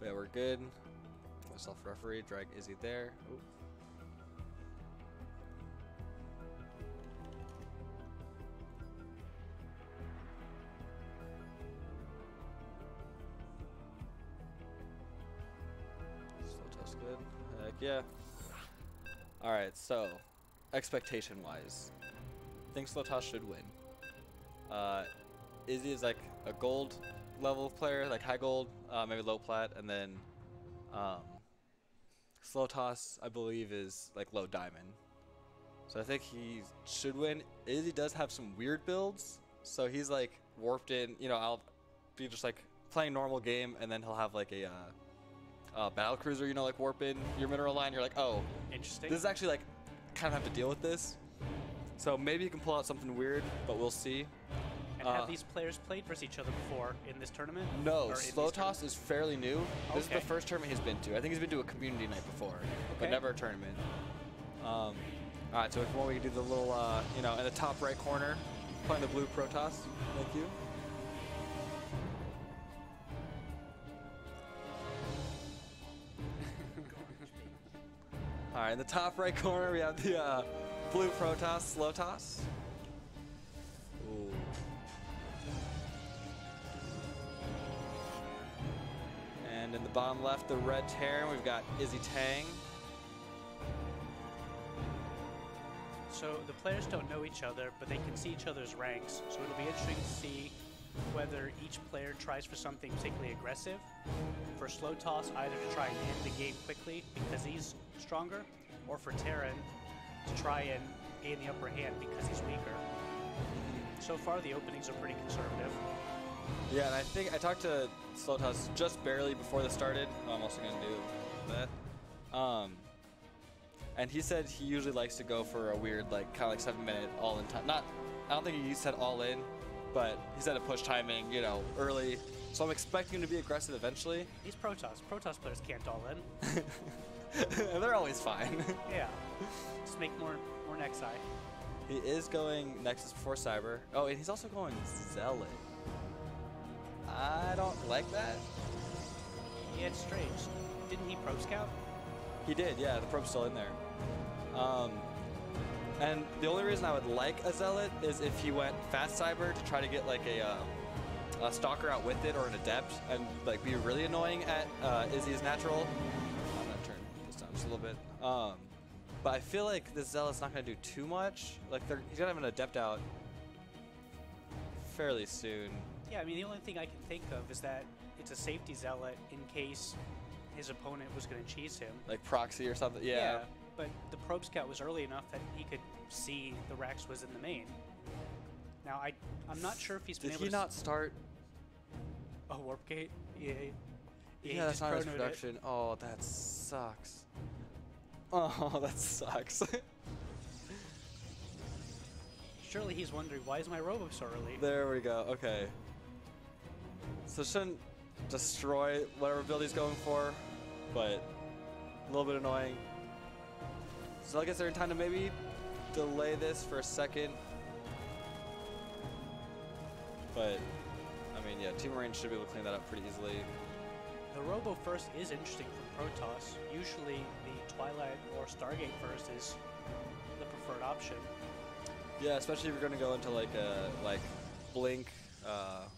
But yeah, we're good. Myself referee, drag Izzy there. Oh. Slowtoss good. Heck yeah. Alright, so expectation wise, I think Slowtoss should win. Izzy is like a gold level player, like high gold, maybe low plat, and then Slowtoss, I believe, is like low diamond. So I think he should win. Izzy does have some weird builds, so he's like warped in, you know, I'll be just like playing normal game, and then he'll have like a battle cruiser, you know, like warp in your mineral line. You're like, oh, interesting. This is actually like kind of have to deal with this. So maybe you can pull out something weird, but we'll see. And have these players played versus each other before in this tournament? No, Slowtoss is fairly new. This is the first tournament he's been to. I think he's been to a community night before, but never a tournament. All right, so before we do the little, you know, in the top right corner, playing the blue Protoss. Thank you. All right, in the top right corner, we have the blue Protoss, Slowtoss. Ooh. And in the bottom left, the red Terran, we've got Izzy Tang. So the players don't know each other, but they can see each other's ranks. So it'll be interesting to see whether each player tries for something particularly aggressive. For Slowtoss, either to try and end the game quickly because he's stronger, or for Terran to try and gain the upper hand because he's weaker. So far, the openings are pretty conservative. Yeah, and I think I talked to Slowtoss just barely before this started. Oh, I'm also going to do that. And he said he usually likes to go for a weird, like, kind of like 7-minute all-in time. I don't think he said all-in, but he said a push timing, you know, early. So I'm expecting him to be aggressive eventually. He's Protoss. Protoss players can't all-in. They're always fine. Yeah. Just make more Nexi. He is going Nexus before Cyber. Oh, and he's also going Zealot. I don't like that. Yeah, it's strange. Didn't he probe scout? He did, yeah. The probe's still in there. And the only reason I would like a Zealot is if he went fast Cyber to try to get like a Stalker out with it, or an Adept, and like be really annoying at Izzy's natural. I'm gonna turn this down just a little bit. But I feel like this Zealot's not gonna do too much. Like he's gonna have an Adept out fairly soon. Yeah, I mean, the only thing I can think of is that it's a safety Zealot in case his opponent was going to cheese him. Like proxy or something, yeah. But the probe scout was early enough that he could see the Rax was in the main. Now, I'm not sure if he's been able to... Did he not start... a warp gate? Yeah, that's not his production. It. Oh, that sucks. Oh, that sucks. Surely he's wondering, why is my Robo so early? There we go, okay. So shouldn't destroy whatever build he's going for, but a little bit annoying. So I guess they're in time to maybe delay this for a second. But, I mean, yeah, Team Marine should be able to clean that up pretty easily. The Robo first is interesting for Protoss. Usually the Twilight or Stargate first is the preferred option. Yeah, especially if you're going to go into like a blink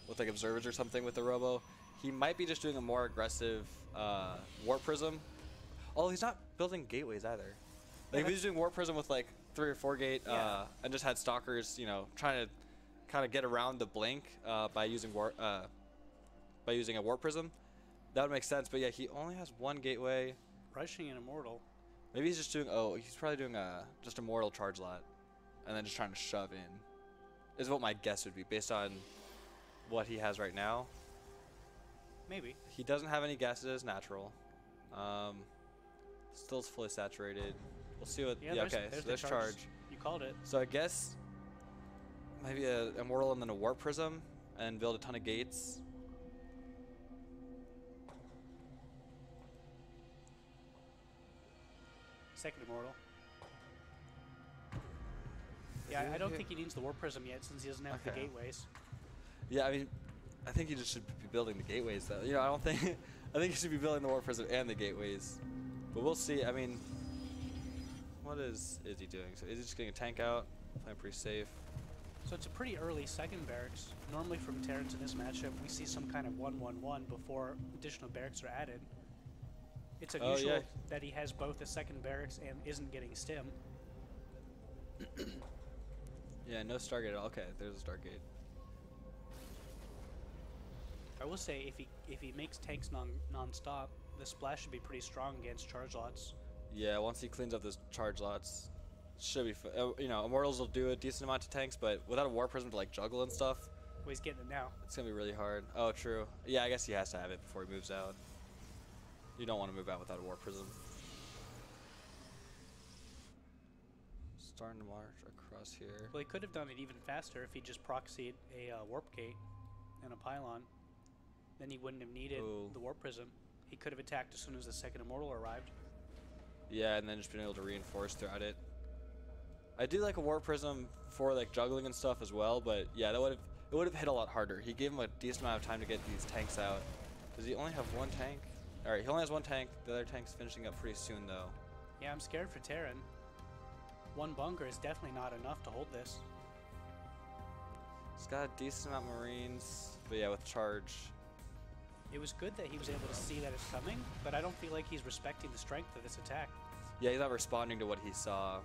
with like observers or something with the Robo. He might be just doing a more aggressive warp prism. Although he's not building gateways either. Like if he's doing warp prism with like 3 or 4 gate and just had stalkers, you know, trying to kind of get around the blink by using a warp prism, that would make sense. But yeah, he only has 1 gateway. Rushing an immortal. Maybe he's just doing he's probably doing just immortal charge lot. And then just trying to shove in, is what my guess would be based on what he has right now. Maybe. He doesn't have any gases as natural. Still is fully saturated. We'll see what, there's charge. You called it. So I guess maybe a immortal and then a warp prism and build a ton of gates. Second immortal. Yeah, I don't think he needs the warp prism yet since he doesn't have the gateways. Yeah, I mean, I think he just should be building the gateways though. You know, I don't think I think you should be building the warp prison and the gateways. But we'll see. I mean, what is Izzy doing? So Izzy's just getting a tank out, playing pretty safe. So it's a pretty early second barracks. Normally from Terrans in this matchup, we see some kind of 1-1-1 before additional barracks are added. It's unusual that he has both the second barracks and isn't getting stim. Yeah, no Stargate at all. Okay, there's a Stargate. I will say, if he makes tanks non-stop, the splash should be pretty strong against charge lots. Yeah, once he cleans up those charge lots, should be you know, immortals will do a decent amount to tanks, but without a warp prism to like juggle and stuff. Well, he's getting it now. It's gonna be really hard. Oh, true. Yeah, I guess he has to have it before he moves out. You don't want to move out without a warp prism. Starting to march across here. Well, he could have done it even faster if he just proxied a warp gate and a pylon. Then he wouldn't have needed the warp prism. He could have attacked as soon as the second immortal arrived. Yeah, and then just been able to reinforce throughout it. I do like a warp prism for like juggling and stuff as well, but yeah, that would have hit a lot harder. He gave him a decent amount of time to get these tanks out. Does he only have one tank? All right, he only has one tank. The other tank's finishing up pretty soon though. Yeah, I'm scared for Terran. One bunker is definitely not enough to hold this. He's got a decent amount of Marines, but yeah, with charge. It was good that he was able to see that it's coming, but I don't feel like he's respecting the strength of this attack. Yeah, he's not responding to what he saw.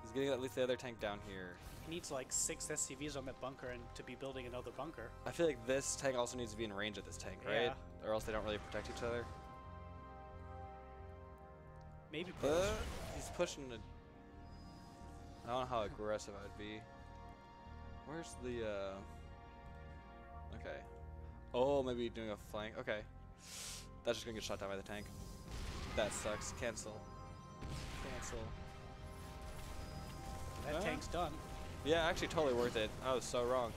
He's getting at least the other tank down here. He needs like 6 SCVs on that bunker and to be building another bunker. I feel like this tank also needs to be in range of this tank, right? Yeah. Or else they don't really protect each other. Maybe push. He's pushing. I don't know how aggressive I would be. Where's the... Okay. Oh, maybe doing a flank. Okay. That's just going to get shot down by the tank. That sucks. Cancel. Cancel. That tank's done. Yeah, actually totally worth it. I was so wrong.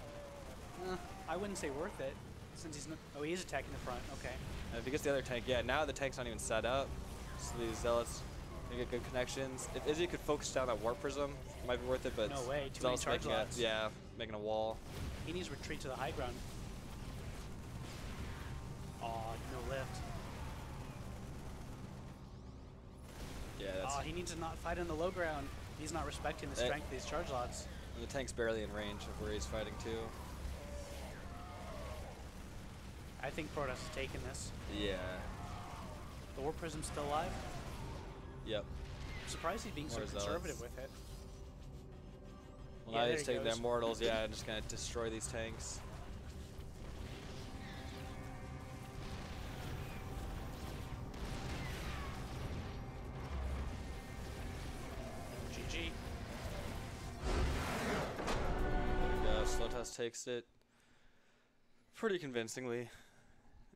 I wouldn't say worth it, since he's not... Oh, he is attacking the front. Okay. And if he gets the other tank, yeah, now the tank's not even set up. So these zealots... They get good connections. If Izzy could focus down that warp prism, it might be worth it, but no way. Too many charge lots. Yeah, making a wall. He needs to retreat to the high ground. Oh, no lift. Yeah, that's... Oh, he needs to not fight in the low ground. He's not respecting the strength of these charge lots. And the tank's barely in range of where he's fighting too. I think Protoss is taking this. Yeah. The warp prism's still alive. Yep. I'm surprised he's being so conservative with it. Well, yeah, now he's taking the immortals, yeah, and just gonna destroy these tanks. GG. There we go, Slowtoss takes it pretty convincingly.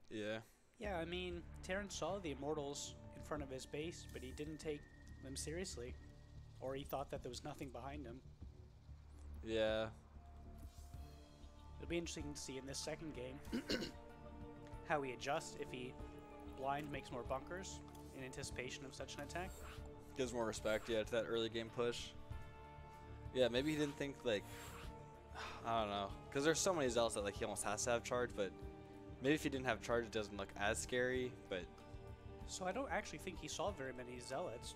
Yeah. Yeah, I mean, Terran saw the immortals in front of his base, but he didn't take them seriously, or he thought that there was nothing behind him. Yeah. It'll be interesting to see in this second game how he adjusts, if he blind makes more bunkers in anticipation of such an attack. Gives more respect, yeah, to that early game push. Yeah, maybe he didn't think, like, I don't know, because there's so many zealots that like he almost has to have charge, but maybe if he didn't have charge, it doesn't look as scary, but... So I don't actually think he saw very many zealots.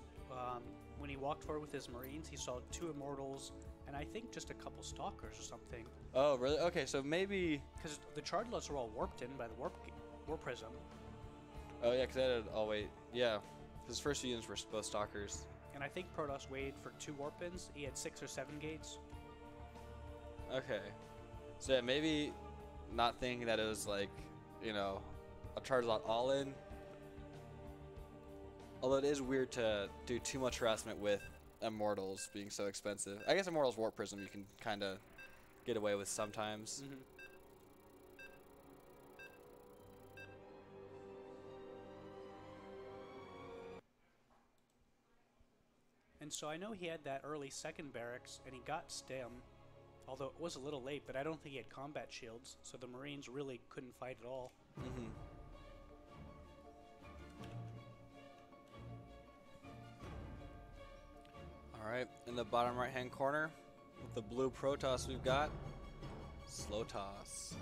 When he walked forward with his Marines, he saw 2 immortals, and I think just a couple stalkers or something. Oh, really? Okay, so maybe... Because the charge lots were all warped in by the warp prism. Oh, yeah, because that had... Oh, wait. Yeah. His first units were both stalkers. And I think Protoss waited for 2 warp-ins. He had 6 or 7 gates. Okay. So, yeah, maybe not thinking that it was, like, you know, a charge lot all-in. Although it is weird to do too much harassment with immortals being so expensive. I guess immortals warp prism you can kind of get away with sometimes. Mm-hmm. And so I know he had that early second barracks and he got stim, although it was a little late, but I don't think he had combat shields, so the Marines really couldn't fight at all. Mm-hmm. Alright, in the bottom right hand corner, with the blue Protoss we've got, Slowtoss.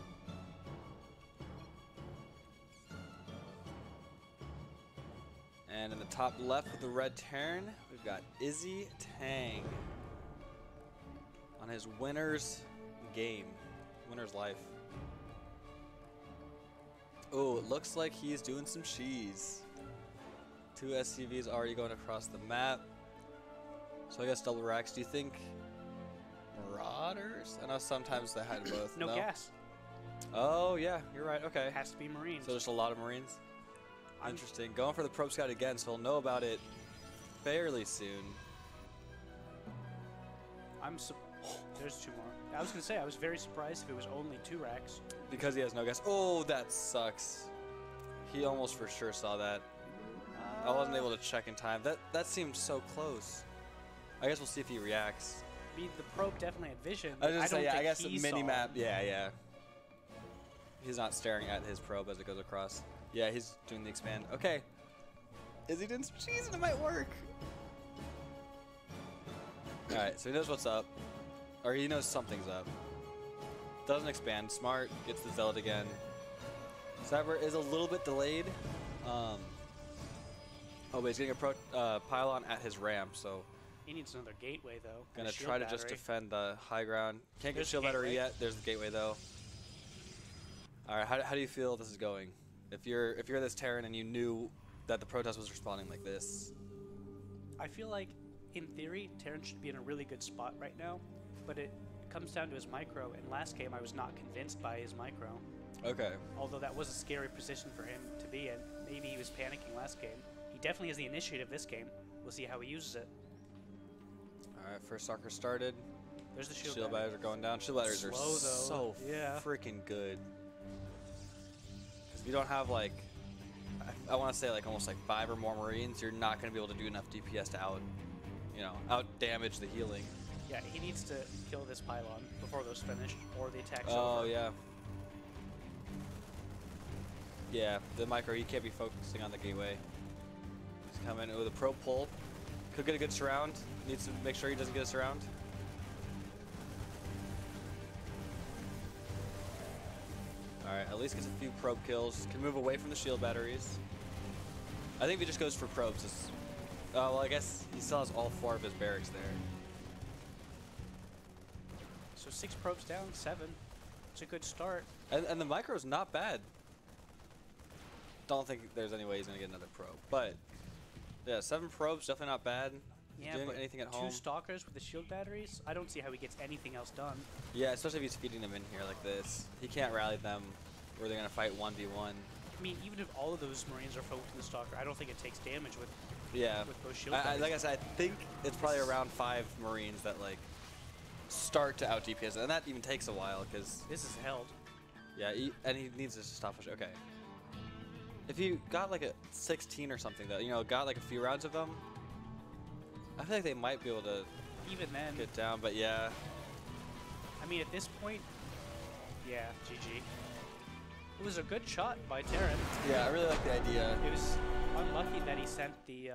And in the top left with the red Terran, we've got Izzy Tang on his winner's game, winner's life. Oh, it looks like he's doing some cheese. Two SCVs already going across the map. So I guess double Rax. Do you think Marauders? I know sometimes they hide both. No gas. Oh, yeah, you're right. Okay. It has to be Marines. So there's a lot of Marines. Interesting. Going for the probe scout again, so he'll know about it fairly soon. There's two more. I was going to say, I was very surprised if it was only two Rax. Because he has no gas. Oh, that sucks. He almost for sure saw that. I wasn't able to check in time. That seemed so close. I guess we'll see if he reacts. I mean, the probe definitely had vision. I was going to say, yeah, I guess the mini-map. Yeah, yeah. He's not staring at his probe as it goes across. Yeah, he's doing the expand. Okay. Izzy did some cheese and it might work. Alright, so he knows what's up. Or he knows something's up. Doesn't expand. Smart. Gets the Zealot again. Cyber is a little bit delayed. Oh, but he's getting a pylon at his ramp, so... He needs another gateway, though. Gonna try to just defend the high ground. Can't get shield battery yet. There's the gateway, though. Alright, how do you feel this is going? If you're this Terran and you knew that the Protoss was responding like this, I feel like in theory Terran should be in a really good spot right now, but it comes down to his micro. And last game I was not convinced by his micro. Okay. Although that was a scary position for him to be in. Maybe he was panicking last game. He definitely has the initiative this game. We'll see how he uses it. All right, first Stalker started. There's the shield batteries are going down. Shield batteries are so freaking good. If you don't have, like, I want to say, like, almost like 5 or more Marines, you're not going to be able to do enough DPS to out damage the healing. Yeah, he needs to kill this pylon before those finish or the attack's over. Yeah, the micro, he can't be focusing on the gateway. He's coming with a probe pull. Could get a good surround. Needs to make sure he doesn't get a surround. Alright, at least gets a few probe kills. Can move away from the shield batteries. I think if he just goes for probes, it's... well, I guess he still has all 4 of his barracks there. So 6 probes down, 7. It's a good start. And the micro's not bad. Don't think there's any way he's going to get another probe. But, yeah, 7 probes, definitely not bad. Yeah, doing anything at home. 2 Stalkers with the shield batteries? I don't see how he gets anything else done. Yeah, especially if he's feeding them in here like this. He can't rally them or they're going to fight 1v1. I mean, even if all of those Marines are focused on the Stalker, I don't think it takes damage with those shield batteries. Like I said, I think it's probably around 5 Marines that, like, start to out DPS. And that even takes a while because... This is held. Yeah, and he needs to stop pushing. Okay. If you got, like, a 16 or something, though, got, like, a few rounds of them... I feel like they might be able to even then get down, but yeah. I mean, at this point, yeah, GG. It was a good shot by Terran. Yeah, I really like the idea. It was unlucky that he sent the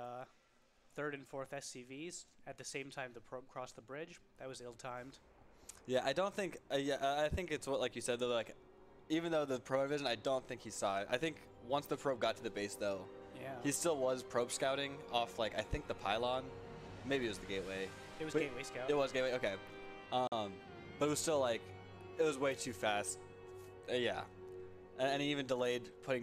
3rd and 4th SCVs at the same time the probe crossed the bridge. That was ill-timed. Yeah, I don't think. I think it's what, like you said, though. Like, even though the probe vision, I don't think he saw it. I think once the probe got to the base, though, yeah, he still was probe scouting off, like, I think the pylon. Maybe it was the gateway. It was gateway scout. It was gateway. Okay, but it was still, like, it was way too fast. Yeah, and he even delayed putting down.